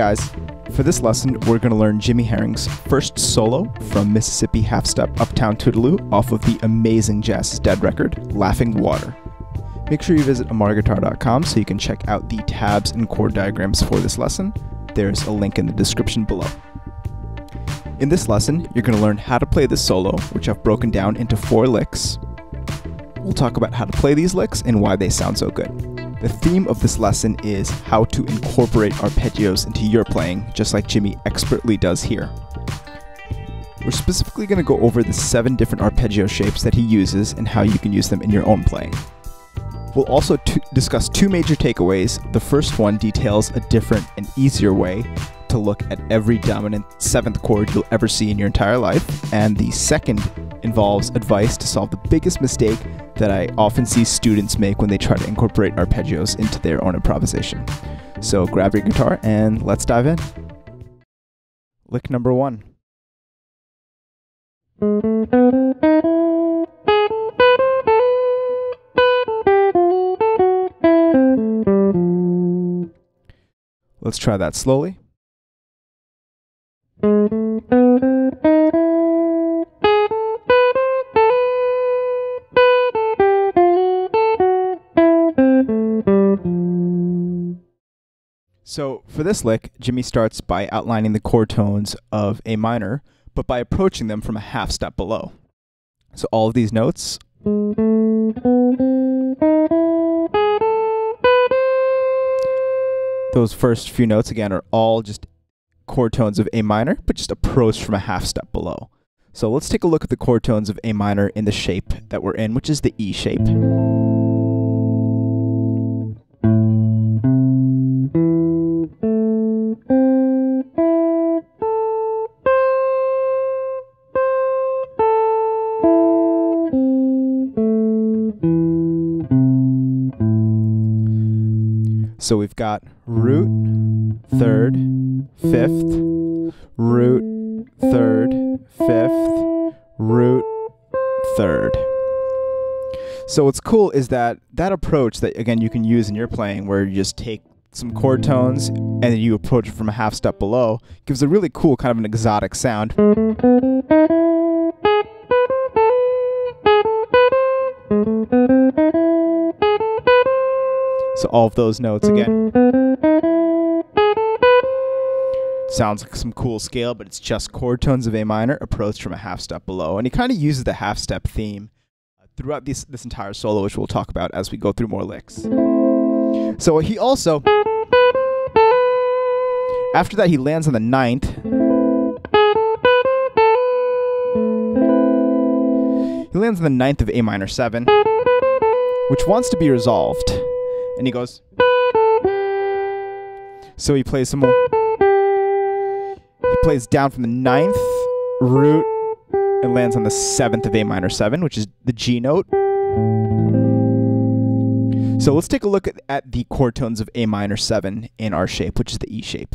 guys, for this lesson, we're going to learn Jimmy Herring's first solo from Mississippi Half-Step Uptown Toodaloo off of the amazing Jazz is Dead record, Laughing Water. Make sure you visit AmarGuitar.com so you can check out the tabs and chord diagrams for this lesson. There's a link in the description below. In this lesson, you're going to learn how to play this solo, which I've broken down into 4 licks. We'll talk about how to play these licks and why they sound so good. The theme of this lesson is how to incorporate arpeggios into your playing, just like Jimmy expertly does here. We're specifically going to go over the 7 different arpeggio shapes that he uses and how you can use them in your own playing. We'll also discuss 2 major takeaways. The first one details a different and easier way to look at every dominant 7th chord you'll ever see in your entire life, and the second involves advice to solve the biggest mistake that I often see students make when they try to incorporate arpeggios into their own improvisation. So grab your guitar and let's dive in. Lick number 1. Let's try that slowly. So for this lick, Jimmy starts by outlining the chord tones of A minor, but by approaching them from a half step below. So all of these notes . Those first few notes again are all just chord tones of A minor, but just approached from a half step below. So let's take a look at the chord tones of A minor in the shape that we're in, which is the E shape. So we've got root, 3rd, 5th, root, 3rd, 5th, root, 3rd. So what's cool is that approach that, again, you can use in your playing, where you just take some chord tones and then you approach it from a half step below, gives a really cool kind of an exotic sound. So all of those notes again. Sounds like some cool scale, but it's just chord tones of A minor approached from a half step below. And he kind of uses the half step theme throughout this entire solo, which we'll talk about as we go through more licks. So he also, after that he lands on the 9th. He lands on the 9th of A minor 7, which wants to be resolved. And he goes, so he plays some more. He plays down from the 9th, root, and lands on the 7th of A minor 7, which is the G note. So let's take a look at the chord tones of A minor 7 in our shape, which is the E shape.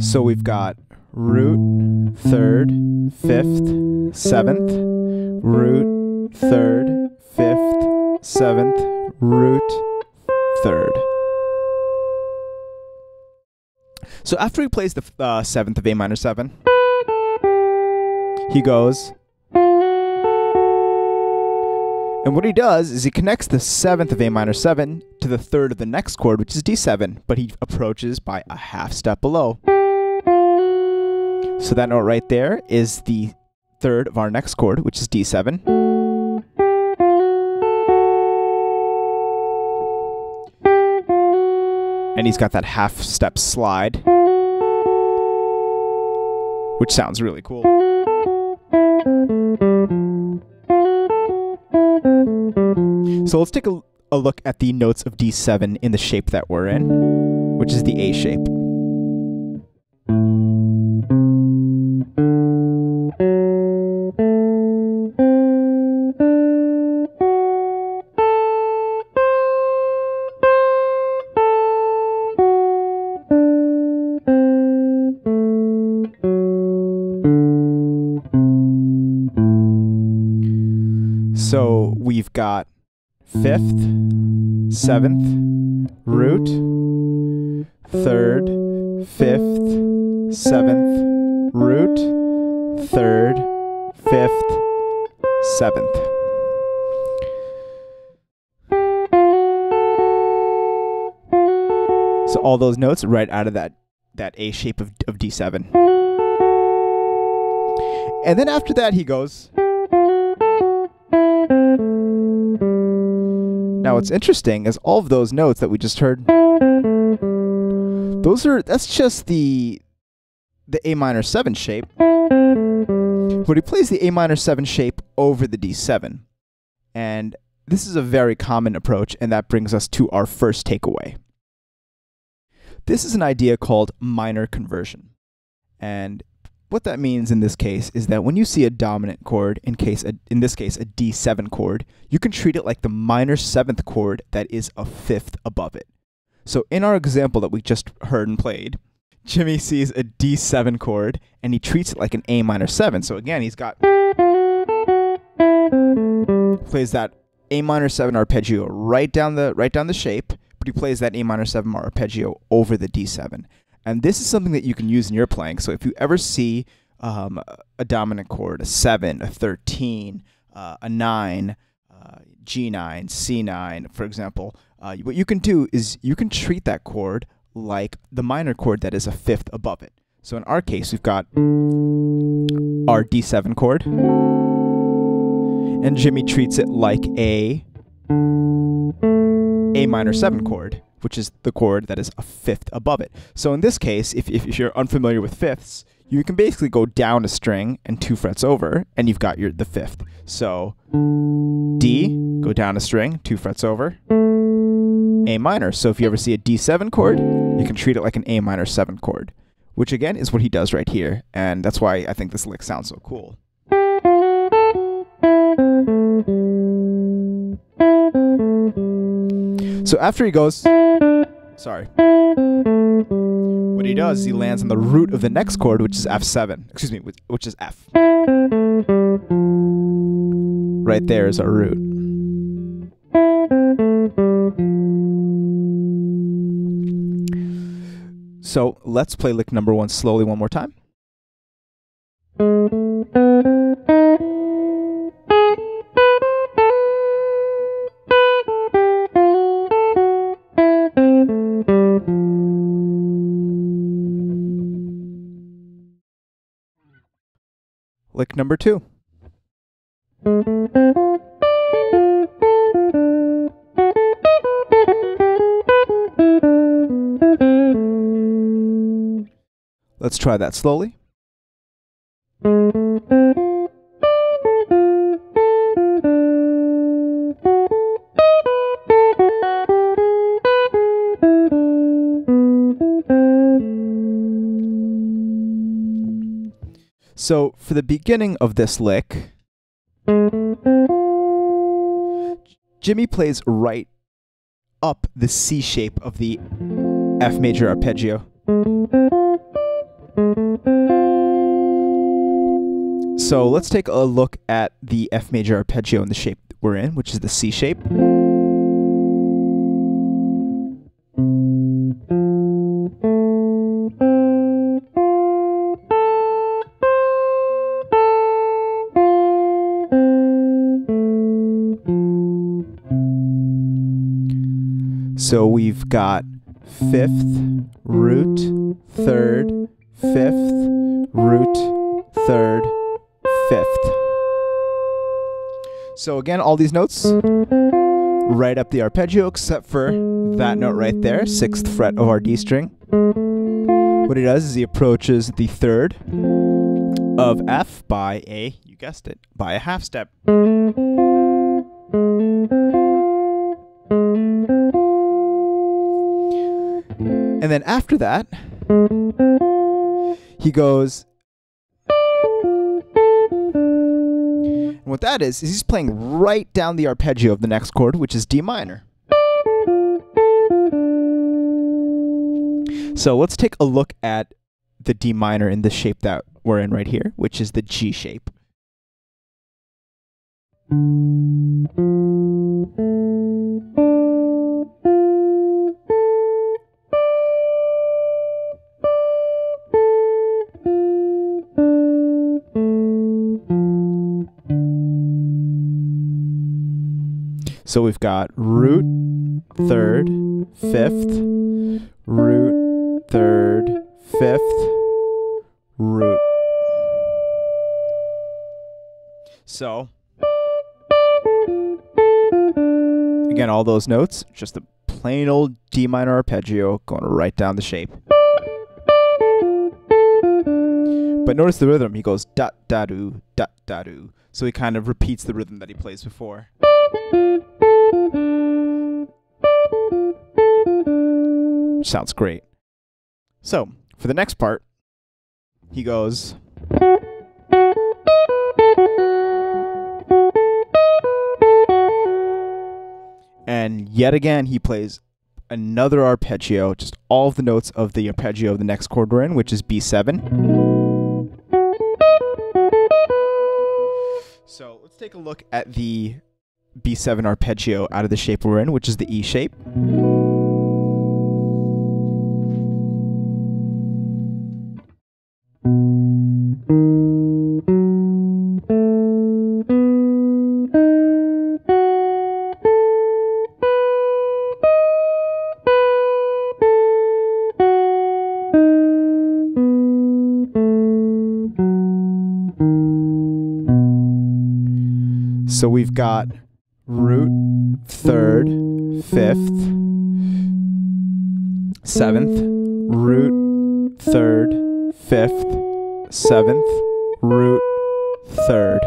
So we've got root, 3rd, 5th, 7th, root, 3rd, 5th, 7th, root, 3rd. So after he plays the 7th of A minor 7, he goes, and what he does is he connects the 7th of A minor 7 to the 3rd of the next chord, which is D7, but he approaches by a half step below. So that note right there is the 3rd of our next chord, which is D7. And he's got that half step slide, which sounds really cool. So let's take a look at the notes of D7 in the shape that we're in, which is the A shape. we've got fifth, seventh, root, third, fifth, seventh, root, third, fifth, seventh. So all those notes right out of that A shape of D7. And then after that he goes. Now what's interesting is all of those notes that we just heard, that's just the A minor 7 shape. But he plays the A minor 7 shape over the D7. And this is a very common approach, and that brings us to our first takeaway. This is an idea called minor conversion. And what that means in this case is that when you see a dominant chord, in this case a D7 chord, you can treat it like the minor 7th chord that is a 5th above it. So in our example that we just heard and played, Jimmy sees a D7 chord and he treats it like an A minor 7. So again, he's got, plays that A minor 7 arpeggio right down the shape, but he plays that A minor 7 arpeggio over the D7. And this is something that you can use in your playing. So if you ever see a dominant chord, a 7, a 13, a 9, G9, C9, for example, what you can do is you can treat that chord like the minor chord that is a 5th above it. So in our case, we've got our D7 chord, and Jimmy treats it like A minor 7 chord, which is the chord that is a 5th above it. So in this case, if you're unfamiliar with 5ths, you can basically go down a string and 2 frets over, and you've got the 5th. So D, go down a string, 2 frets over, A minor. So if you ever see a D7 chord, you can treat it like an A minor 7 chord, which again is what he does right here, and that's why I think this lick sounds so cool. So after he goes, sorry, what he does is he lands on the root of the next chord, which is F7, excuse me, which is F. Right there is our root. So let's play lick number 1 slowly one more time. Lick number 2. Let's try that slowly. So for the beginning of this lick, Jimmy plays right up the C shape of the F major arpeggio. So let's take a look at the F major arpeggio in the shape we're in, which is the C shape. So we've got fifth, root, third, fifth, root, third, fifth. So again, all these notes right up the arpeggio except for that note right there, 6th fret of our D string. What he does is he approaches the 3rd of F by a, you guessed it, by a half step. And then after that, he goes. And what that is he's playing right down the arpeggio of the next chord, which is D minor. So let's take a look at the D minor in the shape that we're in right here, which is the G shape. So we've got root, third, fifth, root, third, fifth, root. So, again, all those notes, just a plain old D minor arpeggio going right down the shape. But notice the rhythm, he goes da da do, da da do. So he kind of repeats the rhythm that he plays before. Sounds great. So, for the next part, he goes. And yet again, he plays another arpeggio, just all of the notes of the arpeggio of the next chord we're in, which is B7. So, let's take a look at the B7 arpeggio out of the shape we're in, which is the E shape. So we've got root, third, fifth, seventh, root, third, fifth, seventh, root, third.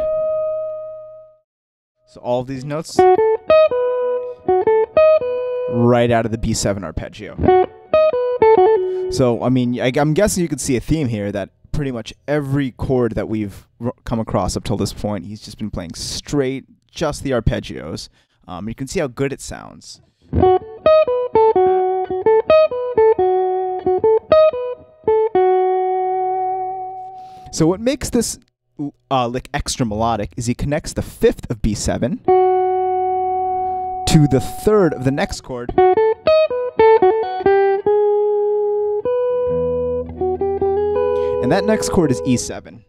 So all of these notes right out of the B7 arpeggio. So, I mean, I'm guessing you could see a theme here that pretty much every chord that we've come across up till this point, he's just been playing straight, just the arpeggios. You can see how good it sounds. So what makes this lick extra melodic is he connects the fifth of B7 to the third of the next chord. And that next chord is E7.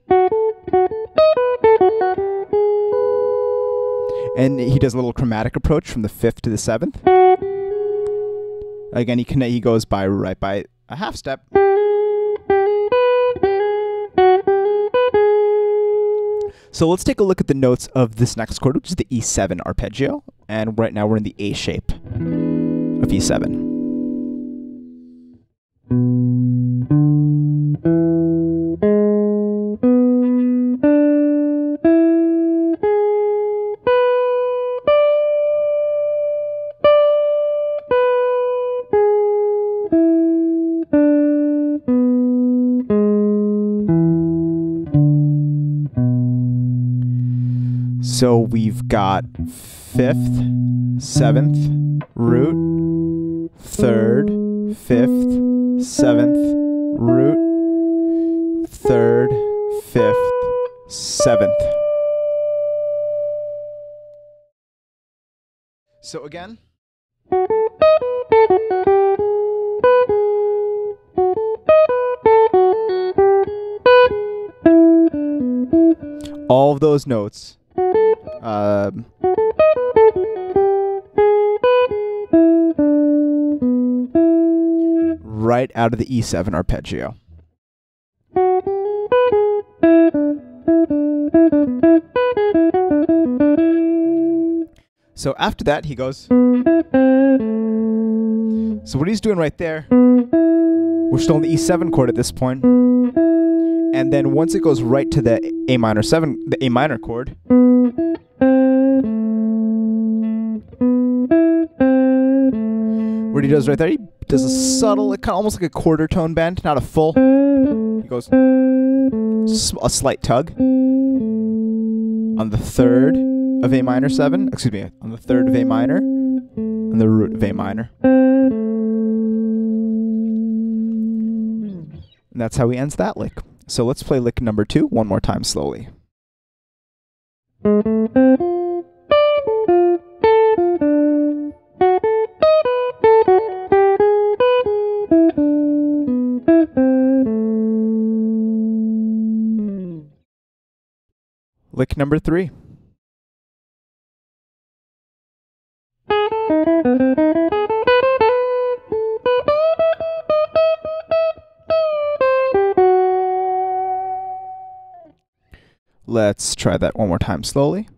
And he does a little chromatic approach from the 5th to the 7th. Again, he goes by right by a half step. So let's take a look at the notes of this next chord, which is the E7 arpeggio. And right now we're in the A shape of E7. So we've got fifth, seventh, root, third, fifth, seventh, root, third, fifth, seventh. So again, all of those notes. Right out of the E7 arpeggio. So after that, he goes. So what he's doing right there, we're still in the E7 chord at this point. And then once it goes right to the A minor chord, what he does right there, he does a subtle, kind of almost like a quarter tone bend, not a full. He goes a slight tug on the third of A minor 7, excuse me, on the third of A minor and the root of A minor. And that's how he ends that lick. So let's play lick number 2 one more time slowly. lick number 3. Let's try that one more time slowly.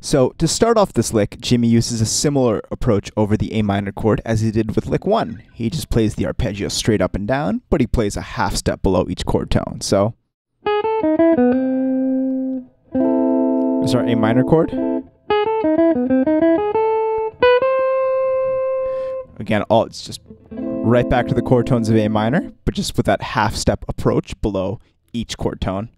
So to start off this lick, Jimmy uses a similar approach over the A minor chord as he did with lick 1. He just plays the arpeggio straight up and down, but he plays a half step below each chord tone. So there's our A minor chord. Again, it's just right back to the chord tones of A minor, but just with that half step approach below each chord tone.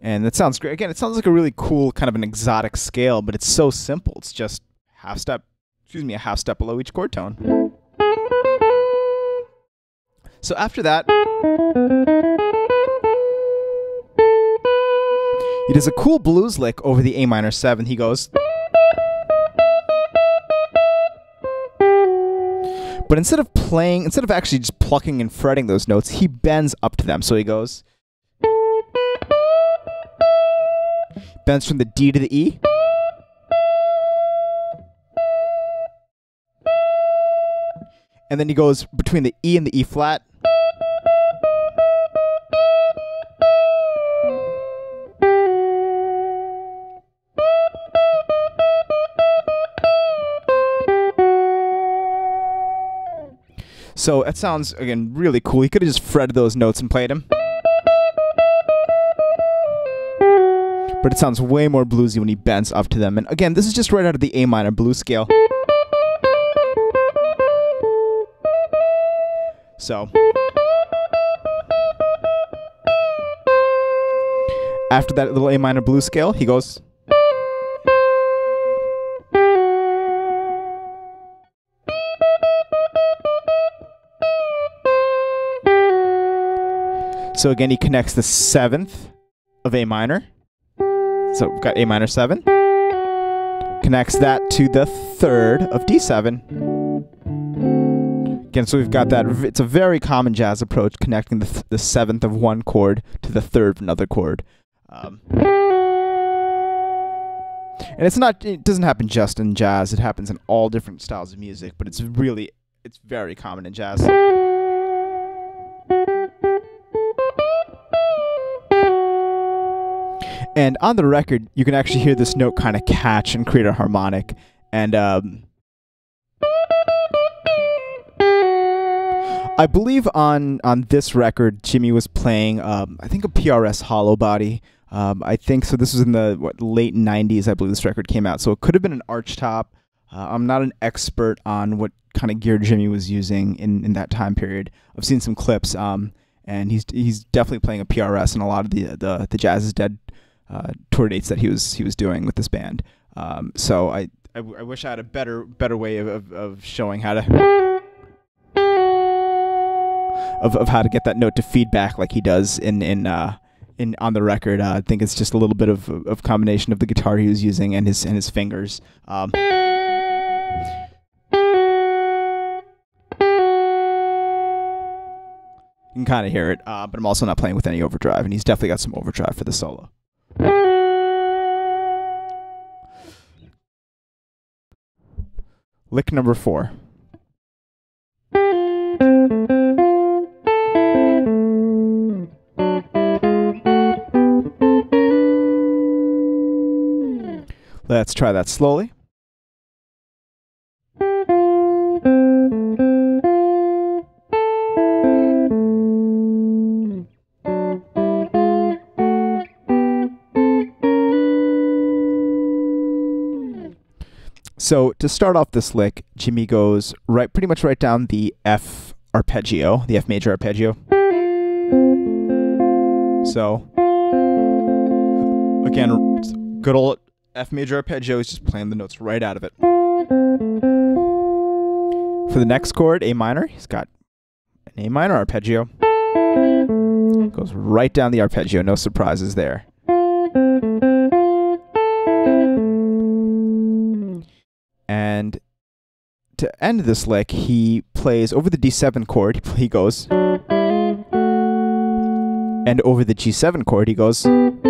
And that sounds great. Again, it sounds like a really cool kind of an exotic scale, but it's so simple. It's just a half step below each chord tone. So after that, he does a cool blues lick over the A minor 7. He goes, but instead of actually just plucking and fretting those notes, he bends up to them. So he goes, bends from the D to the E. And then he goes between the E and the E flat. So that sounds, again, really cool. He could have just fretted those notes and played them, but it sounds way more bluesy when he bends up to them. And again, this is just right out of the A minor blues scale. So after that little A minor blues scale, he goes, so again, he connects the 7th of A minor. So we've got A minor 7, connects that to the 3rd of D7. Again, so we've got that, it's a very common jazz approach, connecting the 7th of one chord to the 3rd of another chord. And it doesn't happen just in jazz, it happens in all different styles of music, but it's very common in jazz. And on the record, you can actually hear this note kind of catch and create a harmonic. And I believe on this record, Jimmy was playing, I think, a PRS hollow body. I think so. This was in the late 90s, I believe this record came out. So it could have been an arch top. I'm not an expert on what kind of gear Jimmy was using in that time period. I've seen some clips, and he's definitely playing a PRS in a lot of the Jazz is Dead tour dates that he was doing with this band. So I wish I had a better way of showing how to how to get that note to feedback like he does in on the record. I think it's just a little bit of combination of the guitar he was using and his fingers. You can kind of hear it, but I'm also not playing with any overdrive, and he's definitely got some overdrive for the solo. Lick number 4. Let's try that slowly. So to start off this lick, Jimmy goes pretty much right down the F arpeggio, the F major arpeggio. So again, good old F major arpeggio, is just playing the notes right out of it. For the next chord, A minor, he's got an A minor arpeggio. Goes right down the arpeggio, no surprises there. And to end this lick, he plays over the D7 chord, he goes, and over the G7 chord, he goes. And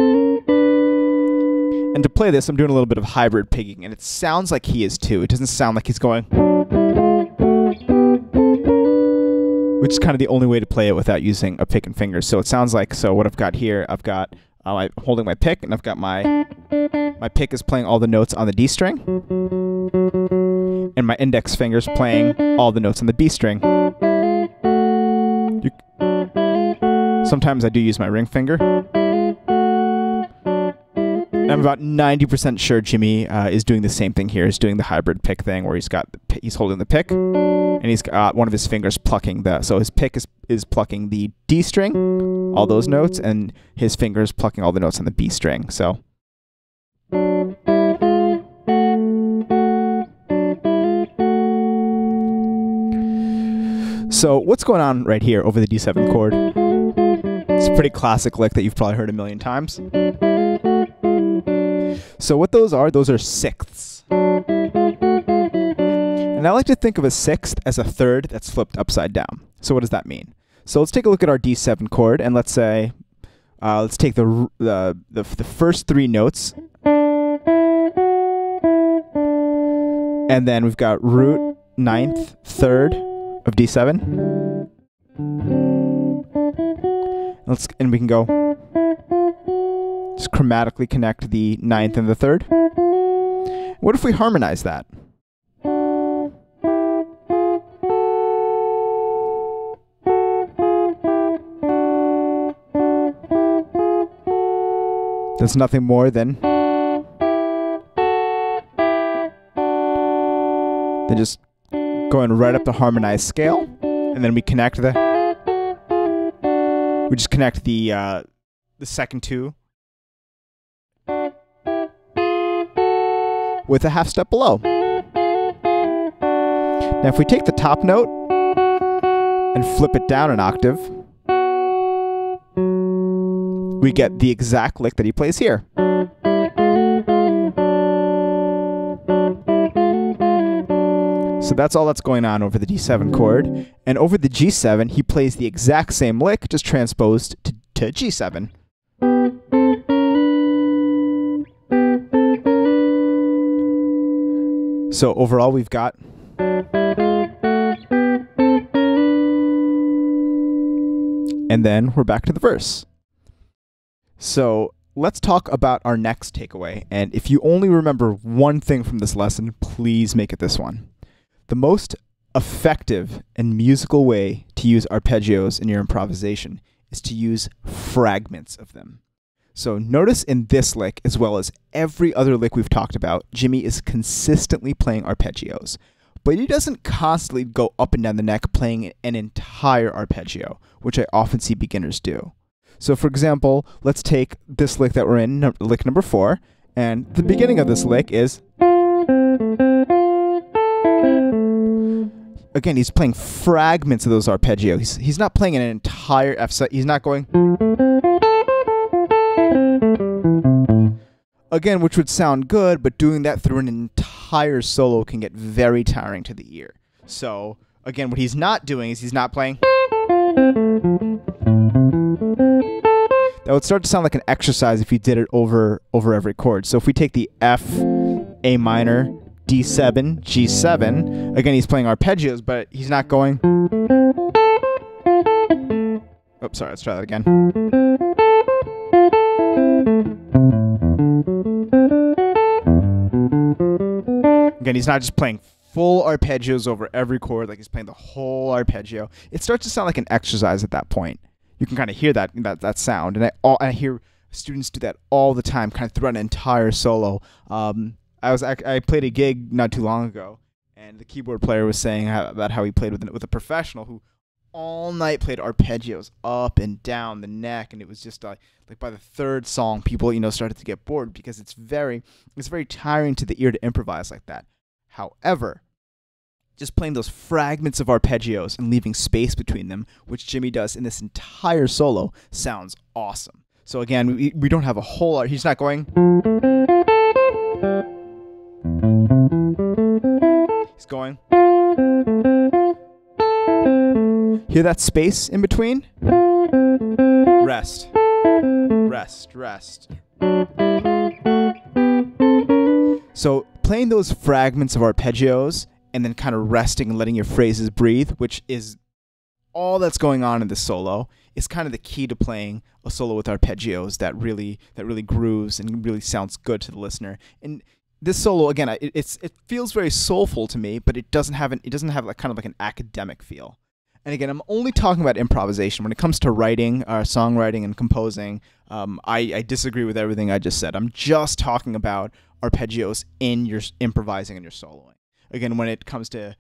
to play this, I'm doing a little bit of hybrid picking, and it sounds like he is too. It doesn't sound like he's going, which is kind of the only way to play it without using a pick and finger. So it sounds like, so what I've got here, I've got, I'm holding my pick, and I've got my pick is playing all the notes on the D string, and my index finger's playing all the notes on the B string. Sometimes I do use my ring finger. And I'm about 90% sure Jimmy is doing the same thing here. He's doing the hybrid pick thing where he's holding the pick, and he's got one of his fingers plucking the. So his pick is plucking the D string, all those notes, and his finger is plucking all the notes on the B string. So. So what's going on right here over the D7 chord? It's a pretty classic lick that you've probably heard a million times. So what those are sixths. And I like to think of a sixth as a third that's flipped upside down. So what does that mean? So let's take a look at our D7 chord, and let's say, let's take the first three notes. And then we've got root, ninth, third of D7. And we can go, just chromatically connect the ninth and the third. What if we harmonize that? That's nothing more than just going right up the harmonized scale, and then we connect we just connect the second two with a half step below. Now if we take the top note and flip it down an octave, we get the exact lick that he plays here. So that's all that's going on over the D7 chord. And over the G7, he plays the exact same lick, just transposed to G7. So overall, we've got and then we're back to the verse. So let's talk about our next takeaway. And if you only remember one thing from this lesson, please make it this one. The most effective and musical way to use arpeggios in your improvisation is to use fragments of them. So notice in this lick, as well as every other lick we've talked about, Jimmy is consistently playing arpeggios. But he doesn't constantly go up and down the neck playing an entire arpeggio, which I often see beginners do. So for example, let's take this lick that we're in, lick number 4, and the beginning of this lick is. Again, he's playing fragments of those arpeggios. He's not playing an entire F set. He's not going. Again, which would sound good, but doing that through an entire solo can get very tiring to the ear. So, again, what he's not doing is he's not playing. That would start to sound like an exercise if you did it over every chord. So if we take the F, A minor, D7, G7, again he's playing arpeggios, but he's not going. Oops, sorry, let's try that again. Again, he's not just playing full arpeggios over every chord, like he's playing the whole arpeggio. It starts to sound like an exercise at that point. You can kind of hear that sound, and I hear students do that all the time, kind of throughout an entire solo. I played a gig not too long ago, and the keyboard player was saying about how he played with a professional who all night played arpeggios up and down the neck, and it was just like by the third song, people started to get bored because it's very tiring to the ear to improvise like that. However, just playing those fragments of arpeggios and leaving space between them, which Jimmy does in this entire solo, sounds awesome. So again, we don't have a whole lot. He's not going. He's going. Hear that space in between? Rest. Rest, rest. So playing those fragments of arpeggios and then kind of resting and letting your phrases breathe, which is all that's going on in the solo, is kind of the key to playing a solo with arpeggios that really grooves and really sounds good to the listener. And this solo, again, it feels very soulful to me, but it doesn't have like kind of like an academic feel. And again, I'm only talking about improvisation. When it comes to writing, songwriting and composing, I disagree with everything I just said. I'm just talking about arpeggios in your improvising and your soloing. Again, when it comes to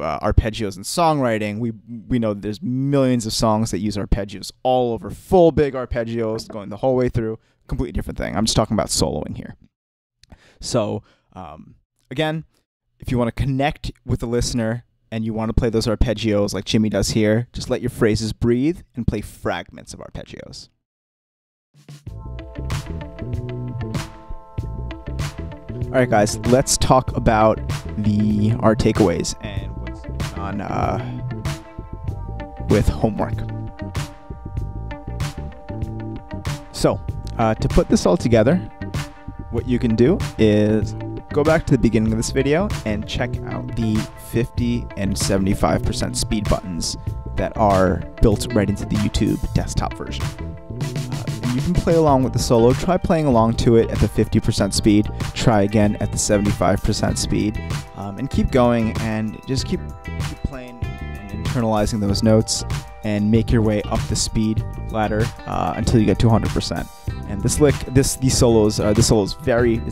arpeggios and songwriting, we know that there's millions of songs that use arpeggios all over, full big arpeggios going the whole way through. Completely different thing. I'm just talking about soloing here. So again, if you want to connect with the listener and you want to play those arpeggios like Jimmy does here, just let your phrases breathe and play fragments of arpeggios. All right, guys, let's talk about our takeaways and what's going on with homework. So to put this all together, what you can do is go back to the beginning of this video and check out the 50 and 75% speed buttons that are built right into the YouTube desktop version. You can play along with the solo. Try playing along to it at the 50% speed. Try again at the 75% speed. And keep going and just keep playing and internalizing those notes and make your way up the speed ladder until you get to 100%. And this solo is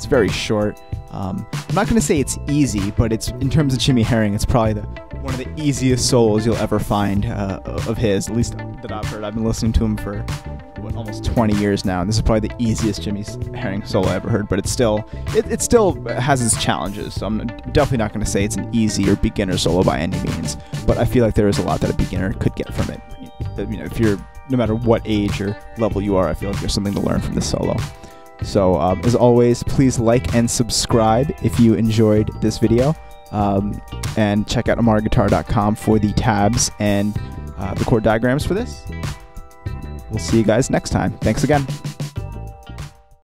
very short. I'm not going to say it's easy, but it's, in terms of Jimmy Herring, it's probably one of the easiest solos you'll ever find of his, at least that I've heard. I've been listening to him for almost 20 years now, and this is probably the easiest Jimmy Herring solo I ever heard, but it still has its challenges, so I'm definitely not going to say it's an easy or beginner solo by any means, but I feel like there is a lot that a beginner could get from it. You know, if you're, no matter what age or level you are, I feel like there's something to learn from this solo. So as always, please like and subscribe if you enjoyed this video, and check out AmarGuitar.com for the tabs and the chord diagrams for this. We'll see you guys next time. Thanks again.